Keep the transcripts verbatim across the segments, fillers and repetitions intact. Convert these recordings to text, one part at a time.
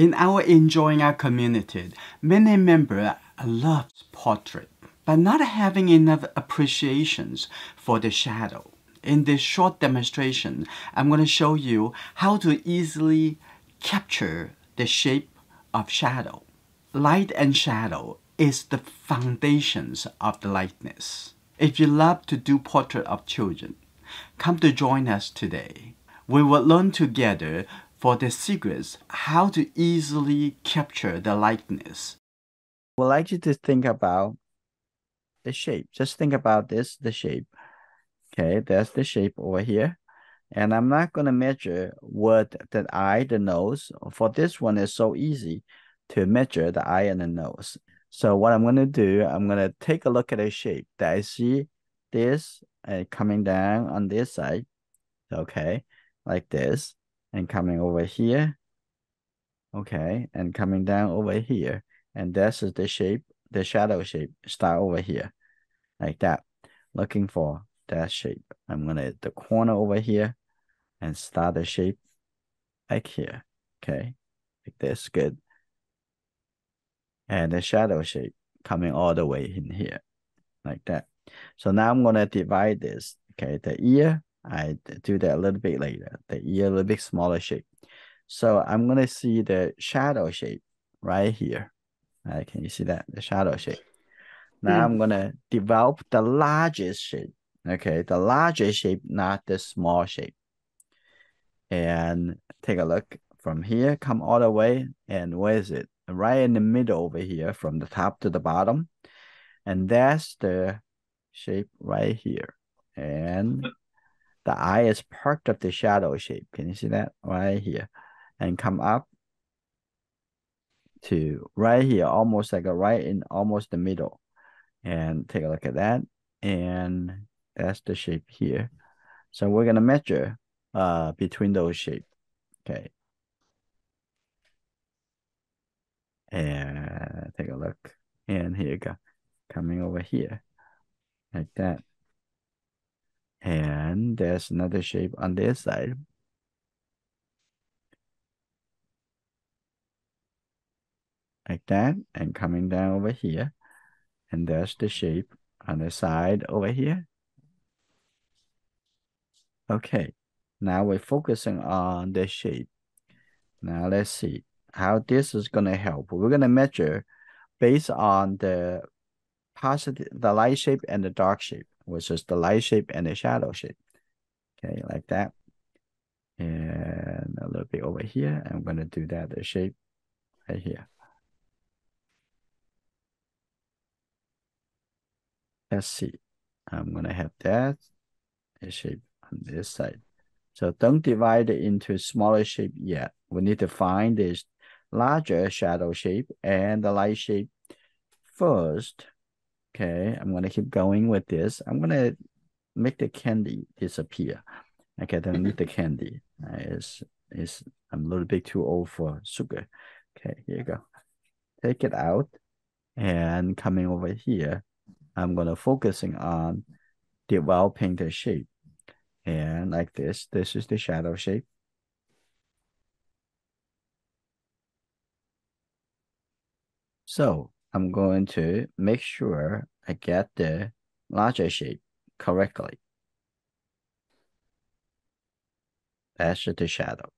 In our Enjoying Our community, many members love portrait, but not having enough appreciations for the shadow. In this short demonstration, I'm going to show you how to easily capture the shape of shadow. Light and shadow is the foundations of the likeness. If you love to do portrait of children, come to join us today. We will learn together for the secrets how to easily capture the likeness. I would like you to think about the shape. Just think about this, the shape. Okay, there's the shape over here. And I'm not going to measure what the eye, the nose. For this one, it's so easy to measure the eye and the nose. So what I'm going to do, I'm going to take a look at a shape that I see this uh, coming down on this side. Okay, like this. And coming over here. Okay, and coming down over here. And this is the shape, the shadow shape, start over here. Like that. Looking for that shape. I'm going to hit the corner over here and start the shape like here. Okay, like this, good. And the shadow shape coming all the way in here, like that. So now I'm going to divide this. Okay, the ear, I do that a little bit later. The ear, a little bit smaller shape. So I'm going to see the shadow shape right here. All right, can you see that? The shadow shape. Now mm. I'm going to develop the largest shape. Okay, the larger shape, not the small shape. And take a look from here, come all the way, and where is it? Right in the middle over here, from the top to the bottom. And that's the shape right here. And the eye is part of the shadow shape. Can you see that? Right here. And come up to right here, almost like a right in almost the middle. And take a look at that. And that's the shape here. So we're going to measure uh, between those shapes. Okay. And take a look. And here you go. Coming over here. Like that. And there's another shape on this side. Like that. And coming down over here. And there's the shape on the side over here. Okay, now we're focusing on the shape. Now let's see how this is going to help. We're going to measure based on the positive, the light shape and the dark shape, which is the light shape and the shadow shape. Okay, like that. And a little bit over here. I'm going to do that, the shape right here. Let's see. I'm going to have that the shape on this side. So don't divide it into smaller shape yet. We need to find this larger shadow shape and the light shape first. Okay, I'm going to keep going with this. I'm going to make the candy disappear. Okay, I don't need the candy. It's, it's, I'm a little bit too old for sugar. Okay, here you go. Take it out. And coming over here, I'm going to focusing on developing the shape. And like this, this is the shadow shape. So I'm going to make sure I get the larger shape correctly. That's the shadow.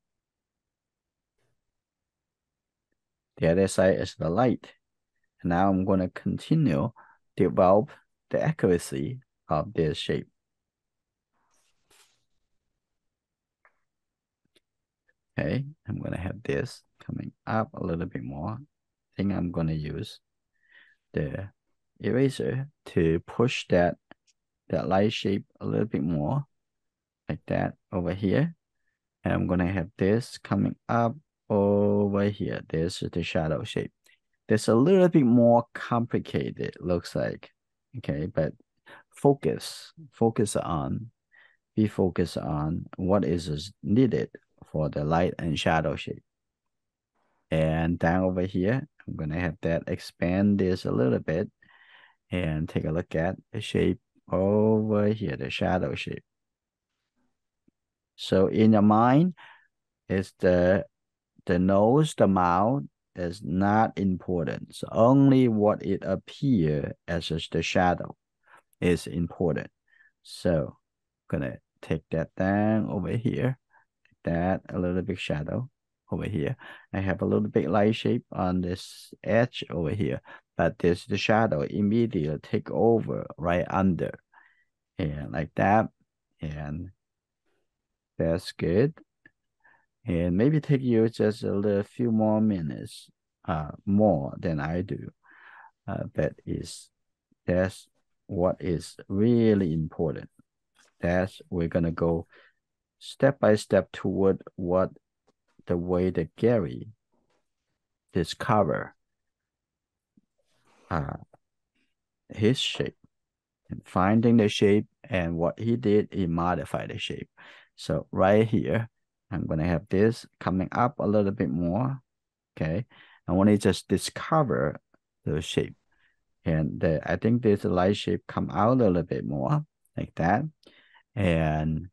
The other side is the light. And now I'm going to continue develop the accuracy of this shape. Okay, I'm going to have this coming up a little bit more. I think I'm going to use the eraser to push that, that light shape a little bit more, like that over here. And I'm going to have this coming up over here. This is the shadow shape. It's a little bit more complicated, looks like. Okay, but focus, focus on, be focused on what is needed for the light and shadow shape. And down over here, I'm going to have that expand this a little bit and take a look at the shape over here, the shadow shape. So in your mind, it's the the nose, the mouth is not important. So only what it appears as the shadow is important. So I'm going to take that down over here. That a little bit shadow over here. I have a little bit light shape on this edge over here, but this the shadow immediately take over right under, and like that, and that's good. And maybe take you just a little few more minutes, uh, more than I do, uh, but is that's what is really important. That's we're gonna go step by step toward what the way that Gary discover uh, his shape, and finding the shape, and what he did, he modified the shape. So right here, I'm gonna have this coming up a little bit more. Okay, I want to just discover the shape, and the, I think this light shape come out a little bit more like that, and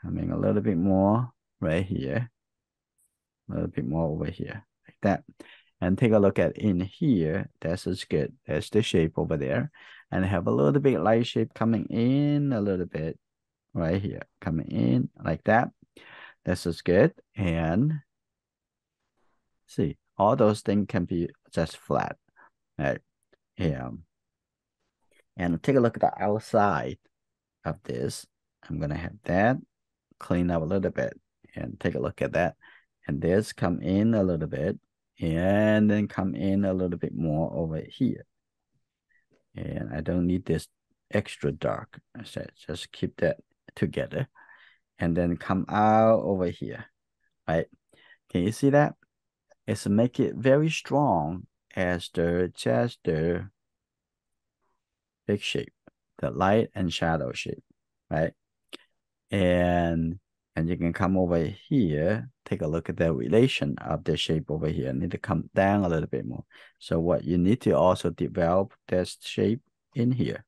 coming a little bit more right here, a little bit more over here like that. And take a look at in here, that's as good. That's the shape over there, and have a little bit light shape coming in a little bit right here, coming in like that. That's as good. And see, all those things can be just flat, right? Yeah. And take a look at the outside of this. I'm gonna have that clean up a little bit, and take a look at that. And this come in a little bit, and then come in a little bit more over here. And I don't need this extra dark. So just keep that together, and then come out over here, right? Can you see that? It's make it very strong as the just the big shape, the light and shadow shape, right? And and you can come over here, take a look at the relation of the shape over here. I need to come down a little bit more. So what you need to also develop this shape in here.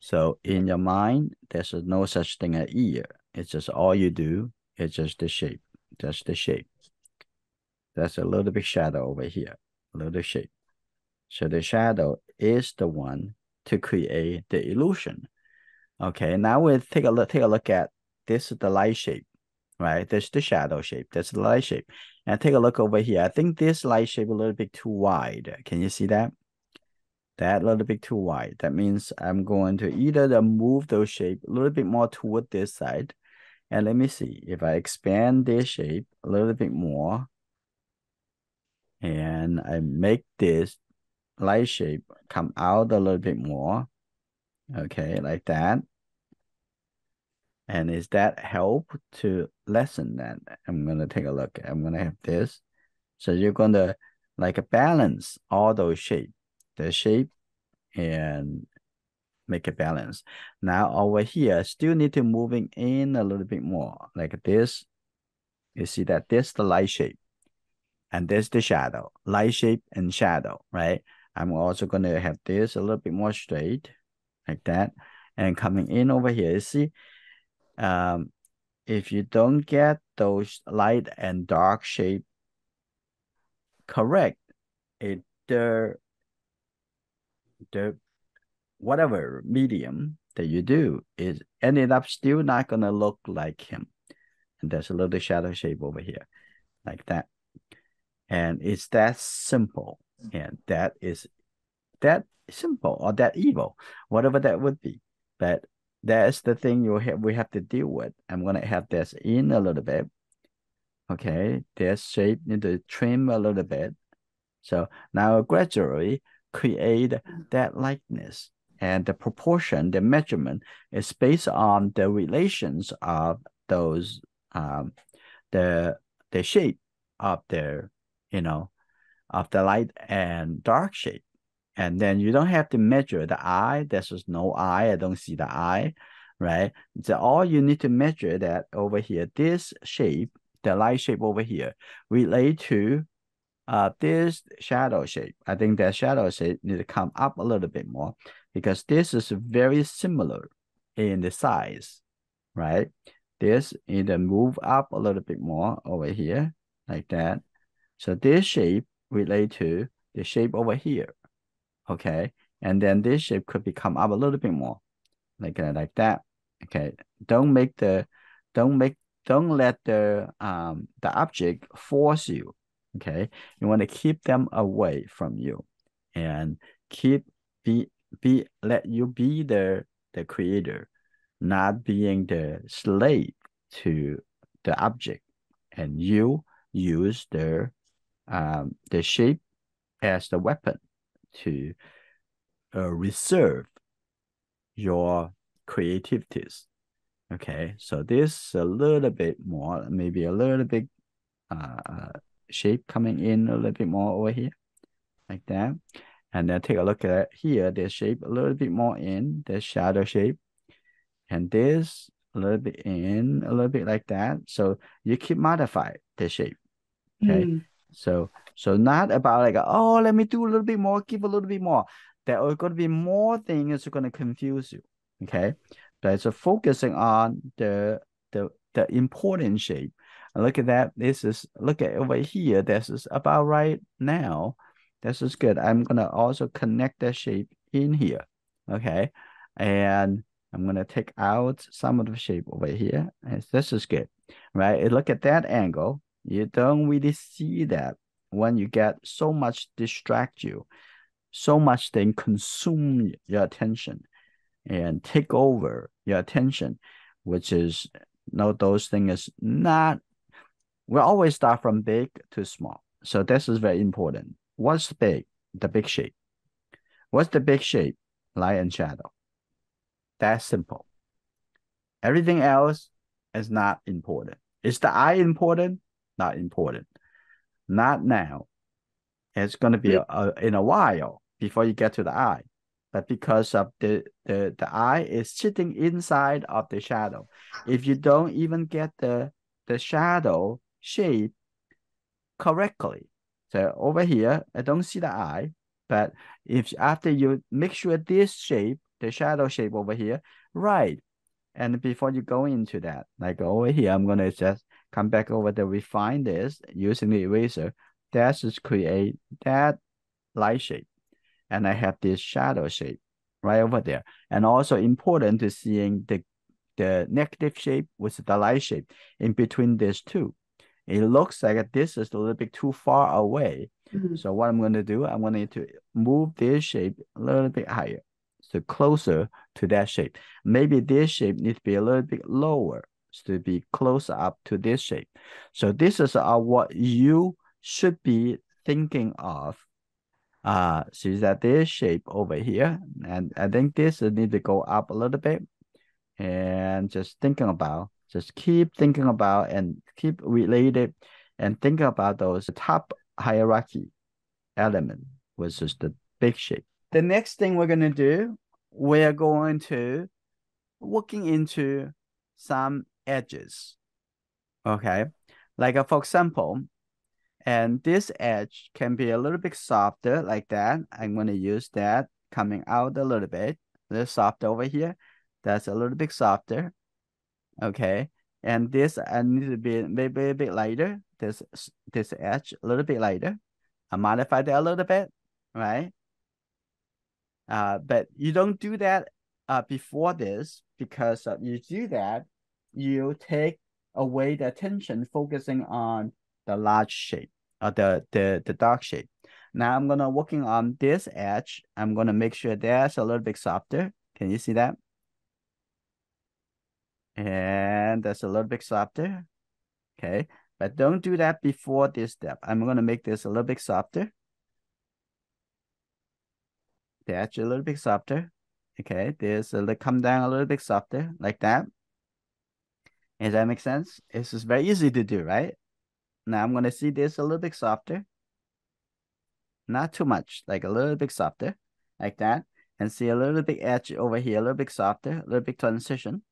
So in your mind, there's no such thing as ear. It's just all you do. It's just the shape, just the shape. That's a little bit shadow over here, a little shape. So the shadow is the one to create the illusion. Okay, now we'll take a look, take a look at this is the light shape, right? This is the shadow shape, that's the light shape. And take a look over here. I think this light shape a little bit too wide. Can you see that? That a little bit too wide. That means I'm going to either move those shape a little bit more toward this side. And let me see if I expand this shape a little bit more, and I make this light shape come out a little bit more. Okay, like that. And is that help to lessen that? I'm going to take a look. I'm going to have this. So you're going to like balance all those shape, the shape, and make a balance. Now over here, still need to moving in a little bit more like this. You see that this the light shape, and this the shadow, light shape and shadow, right? I'm also going to have this a little bit more straight like that, and coming in over here. You see, um, if you don't get those light and dark shape correct, it the the whatever medium that you do is ended up still not gonna look like him. And there's a little shadow shape over here, like that. And it's that simple, and that is that simple or that evil, whatever that would be. But that's the thing you have, we have to deal with. I'm gonna have this in a little bit. Okay, this shape need to trim a little bit. So now gradually create that likeness, and the proportion, the measurement is based on the relations of those, um, the the shape of their, you know, of the light and dark shape. And then you don't have to measure the eye. There's just no eye. I don't see the eye, right? So all you need to measure that over here, this shape, the light shape over here, relate to uh, this shadow shape. I think that shadow shape need to come up a little bit more, because this is very similar in the size, right? this, and then move up a little bit more over here, like that. So this shape relates to the shape over here, okay? And then this shape could be come up a little bit more, like uh, like that, okay? Don't make the, don't make, don't let the um the object force you, okay? You want to keep them away from you, and keep be be let you be the the creator, not being the slave to the object, and you use the um the shape as the weapon to uh, reserve your creativities. Okay, so this a little bit more, maybe a little bit uh shape coming in a little bit more over here, like that. And then take a look at here, this shape a little bit more in, the shadow shape, and this a little bit in, a little bit like that. So you keep modify the shape, okay? Mm. So so not about like, oh, let me do a little bit more, give a little bit more. There are going to be more things that are going to confuse you, okay? Right, so focusing on the the the important shape. And look at that. This is look at over here. This is about right now. This is good. I'm gonna also connect that shape in here. Okay, and I'm gonna take out some of the shape over here. And this is good, right? And look at that angle. You don't really see that when you get so much distract you, so much thing consume your attention and take over your attention, which is, you know, those things is not, we always start from big to small. So this is very important. What's big? The big shape. What's the big shape? Light and shadow. That's simple. Everything else is not important. Is the eye important? Not important. Not now. It's going to be a, a, in a while before you get to the eye. But because of the, the, the eye is sitting inside of the shadow. If you don't even get the, the shadow shape correctly, so over here, I don't see the eye, but if after you make sure this shape, the shadow shape over here, right, and before you go into that, like over here, I'm going to just come back over to refine this using the eraser. That's just create that light shape. And I have this shadow shape right over there. And also important to seeing the, the negative shape with the light shape in between these two. It looks like this is a little bit too far away. Mm-hmm. So what I'm going to do, I'm going to move this shape a little bit higher, so closer to that shape. Maybe this shape needs to be a little bit lower, so to be closer up to this shape. So this is uh, what you should be thinking of. Uh, see that this shape over here, and I think this needs to go up a little bit, and just thinking about, just keep thinking about and keep related and think about those top hierarchy element, which is the big shape. The next thing we're going to do, we're going to working into some edges, okay? Like uh, for example, and this edge can be a little bit softer like that. I'm going to use that coming out a little bit. A little soft over here. That's a little bit softer. Okay. And this I need to be maybe a bit lighter. This this edge a little bit lighter. I modify that a little bit, right? Uh, but you don't do that uh, before this, because uh, you do that, you take away the attention focusing on the large shape. Uh, the, the, the dark shape. Now I'm going to working on this edge. I'm going to make sure that's a little bit softer. Can you see that? And that's a little bit softer. Okay. But don't do that before this step. I'm going to make this a little bit softer. The edge a little bit softer. Okay. This will come down a little bit softer like that. Does that make sense? This is very easy to do, right? Now I'm going to see this a little bit softer. Not too much, like a little bit softer, like that. And see a little bit edge over here, a little bit softer, a little bit transition.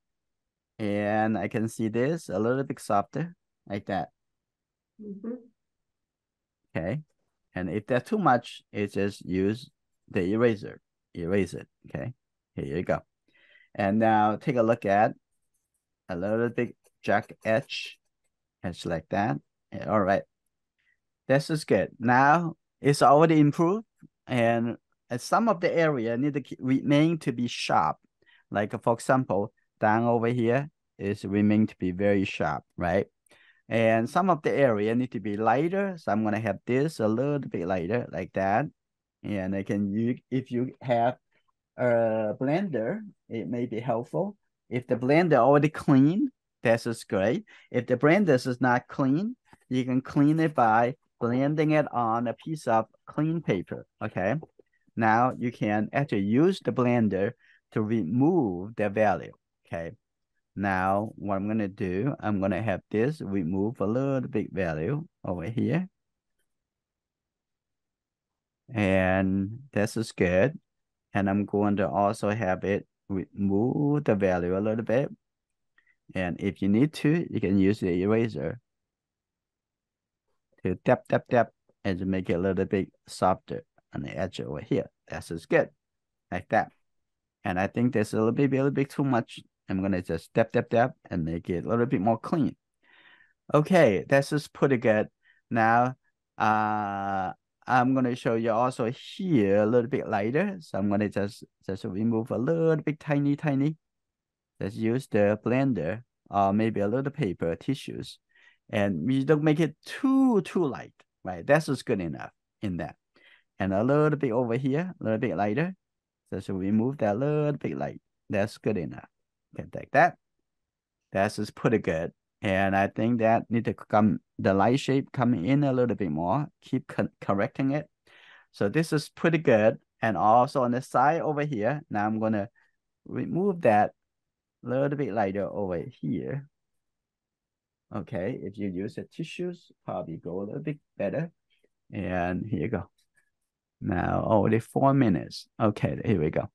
And I can see this a little bit softer, like that. Mm-hmm. Okay. And if that's too much, it's just use the eraser. Erase it. Okay. Here you go. And now take a look at a little bit jagged edge, just like that. All right, this is good. Now it's already improved, and some of the area need to remain to be sharp. Like for example, down over here is remain to be very sharp, right? And some of the area need to be lighter, so I'm gonna have this a little bit lighter, like that. And I can you if you have a blender, it may be helpful. If the blender already clean, this is great. If the blender is not clean, you can clean it by blending it on a piece of clean paper. Okay. Now you can actually use the blender to remove the value. Okay. Now what I'm gonna do, I'm gonna have this remove a little bit value over here. And this is good. And I'm going to also have it remove the value a little bit. And if you need to, you can use the eraser to tap, tap, tap, and to make it a little bit softer on the edge over here. That's as good, like that. And I think that's a little bit, a little bit too much. I'm gonna just tap, tap, tap, and make it a little bit more clean. Okay, this is pretty good. Now, uh, I'm gonna show you also here a little bit lighter. So I'm gonna just just remove a little bit, tiny, tiny. Let's use the blender or maybe a little paper tissues. And we don't make it too, too light, right? That's just good enough in that. And a little bit over here, a little bit lighter. Just remove that little bit light. That's good enough. Can take that. That's just pretty good. And I think that need to come, the light shape coming in a little bit more. Keep co correcting it. So this is pretty good. And also on the side over here, now I'm gonna remove that a little bit lighter over here. Okay, if you use the tissues, probably go a little bit better. And here you go. Now already four minutes. Okay, here we go.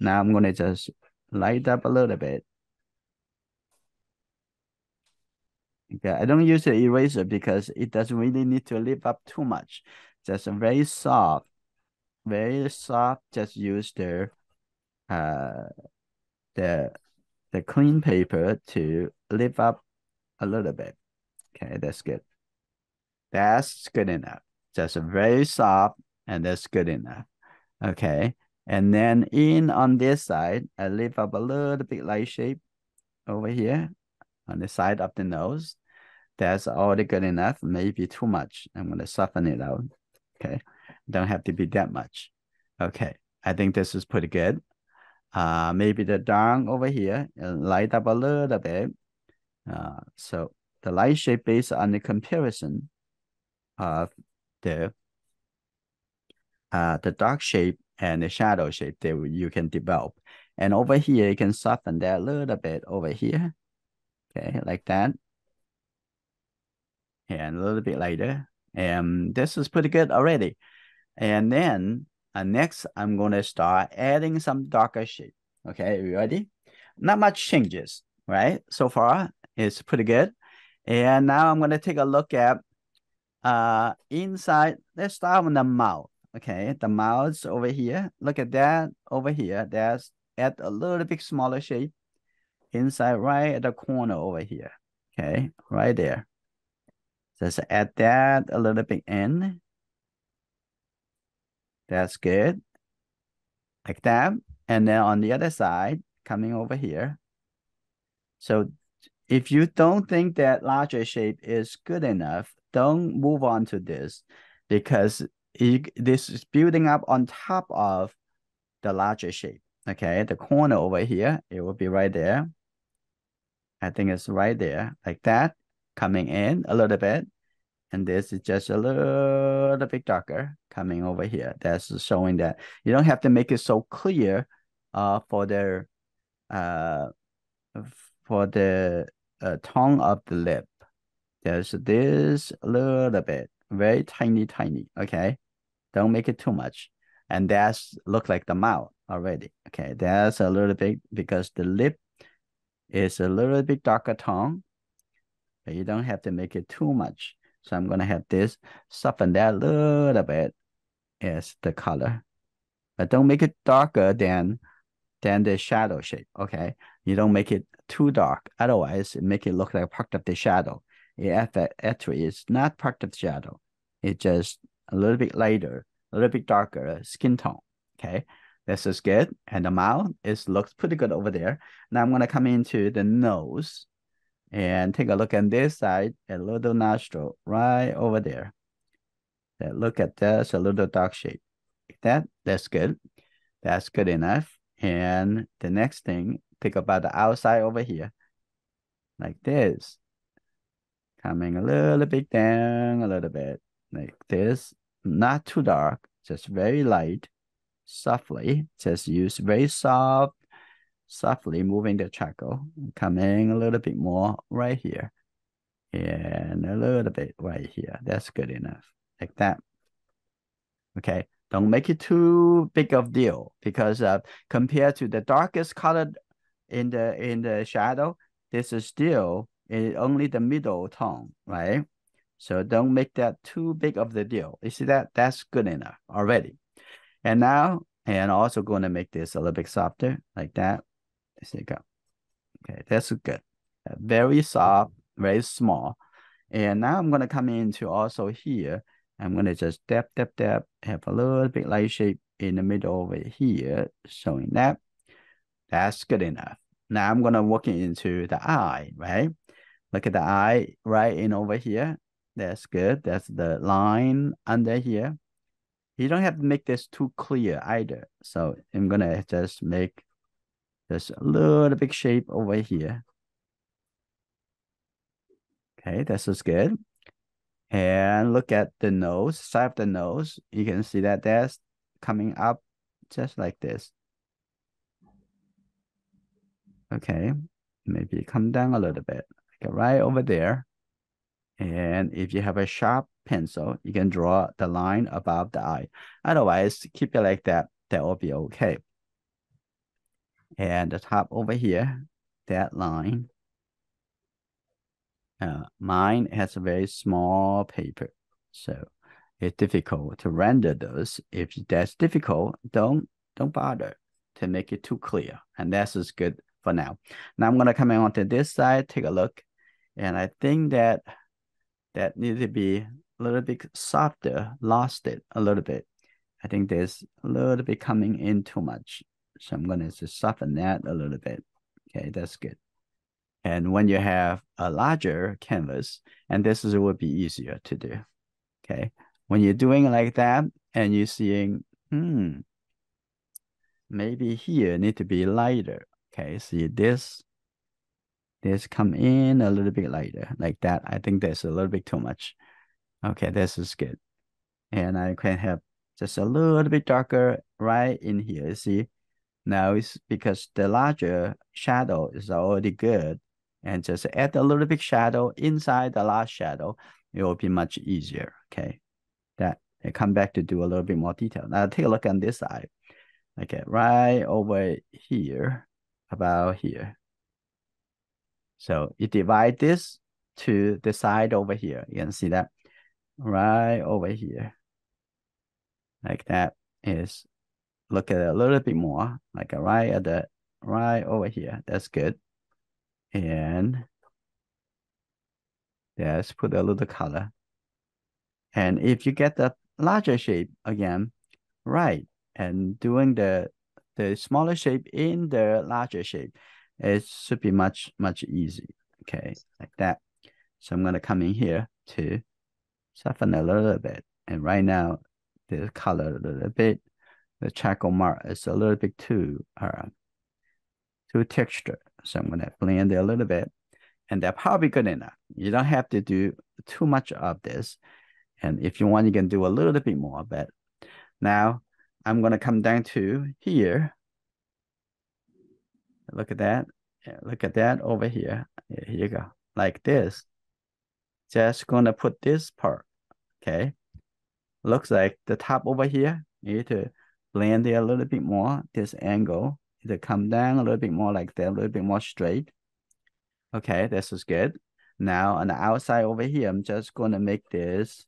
Now I'm gonna just light up a little bit. Okay, I don't use the eraser because it doesn't really need to lift up too much. Just a very soft, very soft. Just use the uh the the clean paper to lift up a little bit. Okay, that's good. That's good enough. Just very soft, and that's good enough. Okay, and then in on this side, I lift up a little bit light shape over here on the side of the nose. That's already good enough, maybe too much. I'm gonna soften it out, okay? Don't have to be that much. Okay, I think this is pretty good. Uh, maybe the down over here, and light up a little bit. Uh, so the light shape based on the comparison of the uh, the dark shape and the shadow shape that you can develop. And over here, you can soften that a little bit over here. Okay, like that. And a little bit lighter. And this is pretty good already. And then uh, next, I'm going to start adding some darker shape. Okay, you ready? Not much changes, right? So far, it's pretty good. And now I'm going to take a look at uh, inside. Let's start with the mouth. Okay, the mouth's over here. Look at that over here. That's at a little bit smaller shape inside right at the corner over here. Okay, right there. Just add that a little bit in. That's good. Like that. And then on the other side, coming over here. So if you don't think that larger shape is good enough, don't move on to this, because it, this is building up on top of the larger shape. Okay, the corner over here, it will be right there. I think it's right there, like that, coming in a little bit. And this is just a little bit darker coming over here. That's showing that you don't have to make it so clear uh, for the uh, for the uh, tongue of the lip. There's this little bit, very tiny, tiny, okay? Don't make it too much. And that's look like the mouth already, okay? That's a little bit, because the lip is a little bit darker tongue, but you don't have to make it too much. So I'm gonna have this, soften that a little bit as the color. But don't make it darker than, than the shadow shape, okay? You don't make it too dark. Otherwise, it make it look like part of the shadow. It actually is not part of the shadow. It's just a little bit lighter, a little bit darker skin tone. Okay, this is good. And the mouth is looks pretty good over there. Now I'm gonna come into the nose and take a look at this side, a little nostril right over there. Now look at this, a little dark shape. Like that, that's good. That's good enough. And the next thing, think about the outside over here, like this. Coming a little bit down, a little bit, like this. Not too dark, just very light, softly. Just use very soft, softly moving the charcoal. Coming a little bit more right here. And a little bit right here. That's good enough, like that. Okay. Don't make it too big of deal because uh, compared to the darkest color in the in the shadow, this is still uh, only the middle tone, right? So don't make that too big of the deal. You see that? That's good enough already. And now, and also going to make this a little bit softer, like that. There you go. Okay, that's good. Uh, very soft, very small. And now I'm going to come into also here. I'm going to just dab, dab, dab, have a little bit light shape in the middle over here, showing that. That's good enough. Now I'm going to work into the eye, right? Look at the eye right in over here. That's good. That's the line under here. You don't have to make this too clear either. So I'm going to just make this a little bit shape over here. Okay, this is good. And look at the nose, side of the nose. You can see that that's coming up just like this. Okay, maybe come down a little bit, like right over there. And if you have a sharp pencil, you can draw the line above the eye. Otherwise, keep it like that. That will be okay. And the top over here, that line. Uh, mine has a very small paper, so it's difficult to render those. If that's difficult, don't don't bother to make it too clear, and that's as good for now. Now I'm gonna come in onto this side, take a look, and I think that that needs to be a little bit softer, lost it a little bit. I think there's a little bit coming in too much, so I'm gonna just soften that a little bit. Okay, that's good. And when you have a larger canvas, and this is will be easier to do, okay? When you're doing like that, and you're seeing, hmm, maybe here need to be lighter, okay? See this, this come in a little bit lighter, like that. I think that's a little bit too much. Okay, this is good. And I can have just a little bit darker right in here, see? Now it's because the larger shadow is already good. And just add a little bit shadow inside the last shadow, it will be much easier, okay? That, I come back to do a little bit more detail. Now take a look on this side. Okay, right over here, about here. So you divide this to the side over here. You can see that right over here. Like that is, look at it a little bit more, like right at the, right over here, that's good. And let's put a little color. And if you get the larger shape again, right, and doing the the smaller shape in the larger shape, it should be much, much easier. Okay, like that. So I'm gonna come in here to soften a little bit. And right now, the color a little bit, the charcoal mark is a little bit too, uh, too textured. So I'm going to blend it a little bit, and that's probably good enough. You don't have to do too much of this. And if you want, you can do a little bit more, but now I'm going to come down to here. Look at that. Look at that over here. Here you go. Like this. Just going to put this part. Okay. Looks like the top over here. You need to blend it a little bit more, this angle. It'll come down a little bit more like that, a little bit more straight. Okay, this is good. Now on the outside over here, I'm just going to make this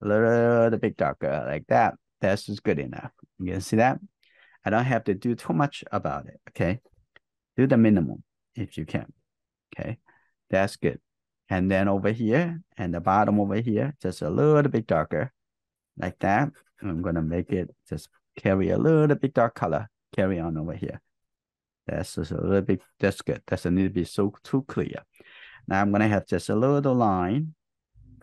a little bit darker like that. That's just good enough. You can see that? I don't have to do too much about it, okay? Do the minimum. if you can. Okay, that's good. And then over here, and the bottom over here, just a little bit darker, like that. And I'm gonna make it just carry a little bit dark color. Carry on over here. That's just a little bit. That's good. That's a little bit so too clear. Now I'm gonna have just a little line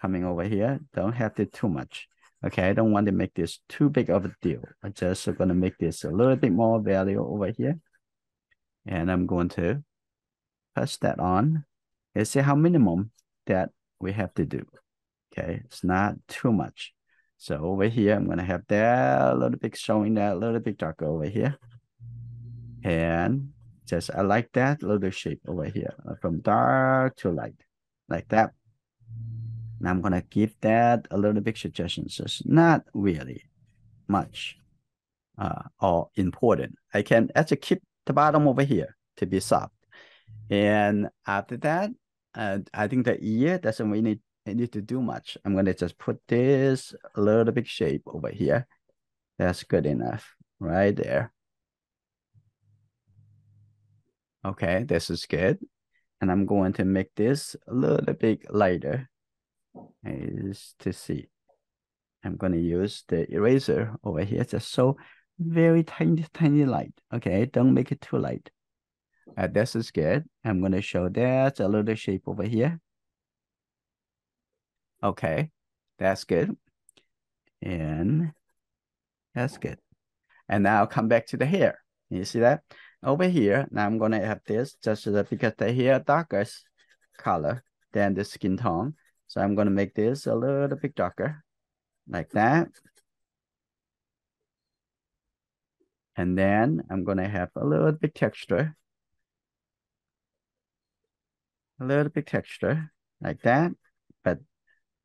coming over here. Don't have it too much. Okay, I don't want to make this too big of a deal. I'm just gonna make this a little bit more value over here, and I'm going to press that on. And see how minimum that we have to do. Okay, it's not too much. So over here, I'm gonna have that a little bit showing that a little bit darker over here, and just I like that little shape over here from dark to light, like that. And I'm gonna give that a little bit suggestions. It's not really much uh, or important. I can actually keep the bottom over here to be soft, and after that. Uh, I think the ear doesn't really need, need to do much. I'm going to just put this little bit shape over here. That's good enough right there. Okay, this is good. And I'm going to make this a little bit lighter is to see. I'm going to use the eraser over here. Just so very tiny, tiny light. Okay, don't make it too light. Uh, this is good. I'm going to show that a little shape over here. Okay, that's good. And that's good. And now come back to the hair. You see that? Over here, now I'm going to have this just so that because the hair darker color than the skin tone. So I'm going to make this a little bit darker, like that. And then I'm going to have a little bit texture. A little bit texture like that, but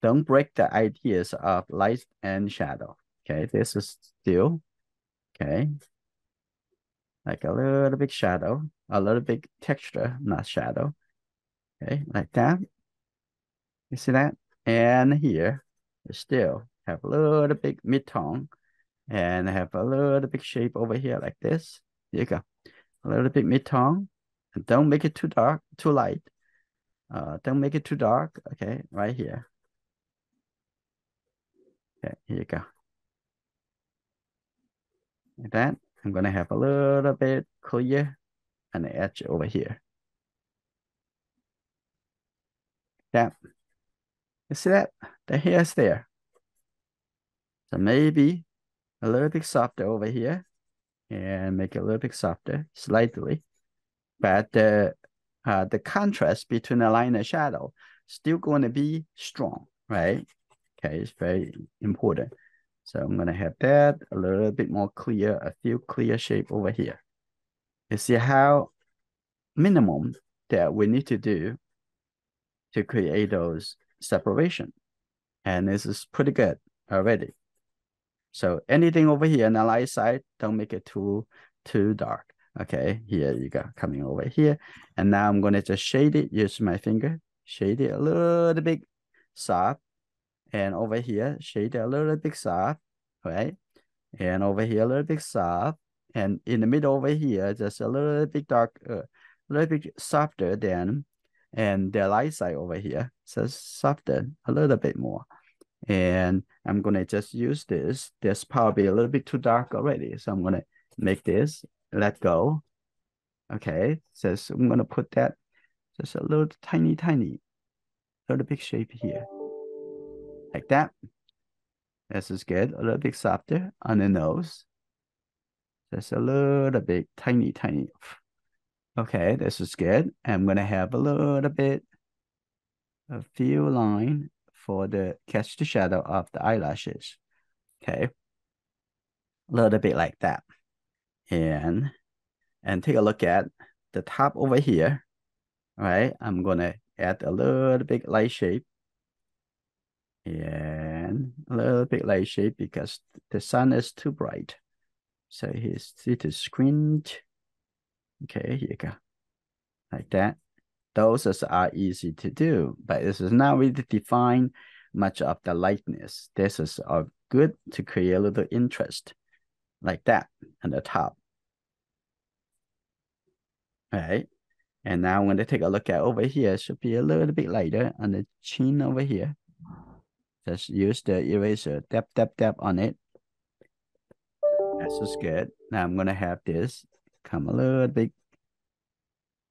don't break the ideas of light and shadow. Okay, this is still okay, like a little bit shadow, a little bit texture, not shadow. Okay, like that. You see that? And here, you still have a little bit mid-tone and have a little bit shape over here like this. There you go, a little bit mid-tone. Don't make it too dark, too light. Uh, don't make it too dark. Okay, right here. Okay, here you go. Like that. I'm gonna have a little bit clear on the edge over here. That. You see that? The hair is there. So maybe a little bit softer over here, and make it a little bit softer, slightly. But the uh, Uh, the contrast between the line and shadow still going to be strong, right? Okay, it's very important. So I'm going to have that a little bit more clear, a few clear shape over here. You see how minimum that we need to do to create those separation. And this is pretty good already. So anything over here on the light side, don't make it too, too dark. Okay, here you go, coming over here. And now I'm gonna just shade it, use my finger, shade it a little bit soft. And over here, shade it a little bit soft, right? And over here, a little bit soft. And in the middle over here, just a little bit dark, a uh, little bit softer than, and the light side over here, so softer a little bit more. And I'm gonna just use this. This probably a little bit too dark already. So I'm gonna make this. Let go. Okay, so I'm going to put that just a little tiny, tiny, little big shape here. Like that. This is good. A little bit softer on the nose. Just a little bit tiny, tiny. Okay, this is good. I'm going to have a little bit, a few lines for the catch the shadow of the eyelashes. Okay. A little bit like that. And and take a look at the top over here. All right, I'm gonna add a little bit light shape and a little bit light shape because the sun is too bright. So he's it is squint. Okay, here you go, like that. Those are easy to do, but this is not really define much of the lightness. This is uh, good to create a little interest. Like that on the top. All right. And now I'm going to take a look at over here. It should be a little bit lighter on the chin over here. Just use the eraser. Tap, tap, tap on it. That's just good. Now I'm going to have this come a little bit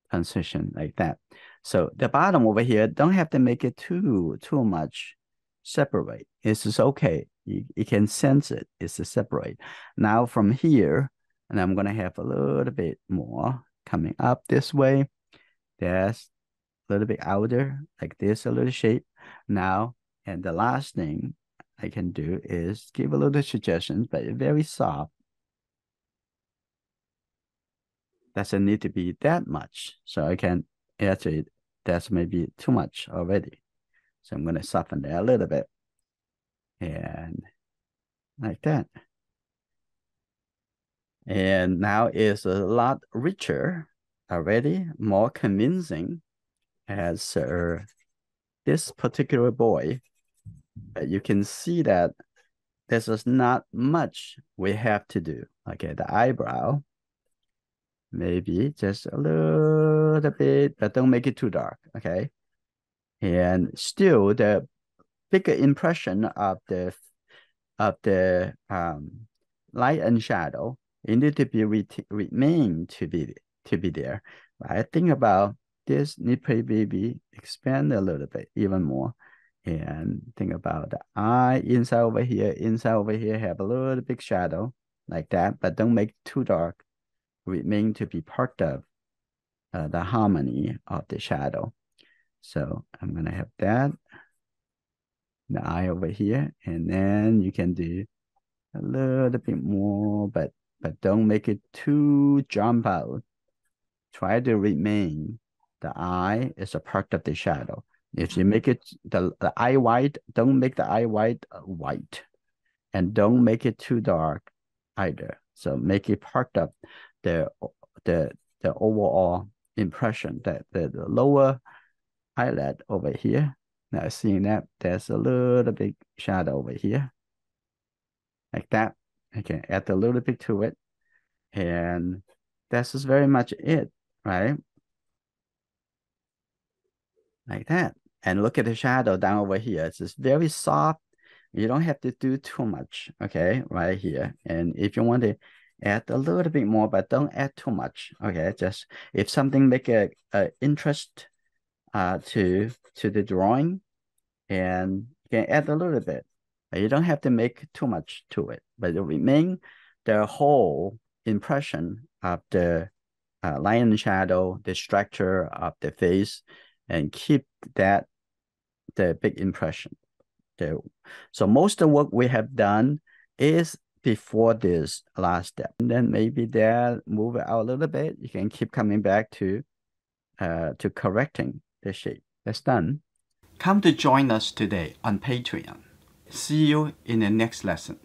transition like that. So the bottom over here, don't have to make it too, too much separate. It's just okay. You, you can sense it. It's a separate. Now from here, and I'm going to have a little bit more coming up this way. That's a little bit outer, like this, a little shape. Now, and the last thing I can do is give a little suggestions, but very soft. Doesn't need to be that much. So I can actually, that's maybe too much already. So I'm going to soften that a little bit. And like that. And now it's a lot richer already, more convincing as uh, this particular boy. But you can see that this is not much we have to do. Okay, the eyebrow, maybe just a little bit, but don't make it too dark, okay? And still the bigger impression of the, of the um, light and shadow, it need to be remain to be to be there. But I think about this need to maybe expand a little bit, even more, and think about the eye inside over here, inside over here have a little big shadow like that, but don't make it too dark. Remain to be part of uh, the harmony of the shadow. So I'm gonna have that the eye over here, and then you can do a little bit more, but. But don't make it too jump out. Try to remain. The eye is a part of the shadow. If you make it the, the eye wide, don't make the eye wide white. And don't make it too dark either. So make it part of the the, the overall impression. That the, the lower eyelid over here. Now seeing that there's a little big shadow over here. Like that. I can add a little bit to it, and that's is very much it, right? Like that. And look at the shadow down over here. It's just very soft. You don't have to do too much, okay, right here. And if you want to add a little bit more, but don't add too much, okay? Just if something make a, a interest uh, to, to the drawing, and you can add a little bit. You don't have to make too much to it, but it remain the whole impression of the uh, light and shadow, the structure of the face, and keep that the big impression. The, so most of what we have done is before this last step. And then maybe there, move it out a little bit. You can keep coming back to uh, to correcting the shape. That's done. Come to join us today on Patreon. See you in the next lesson.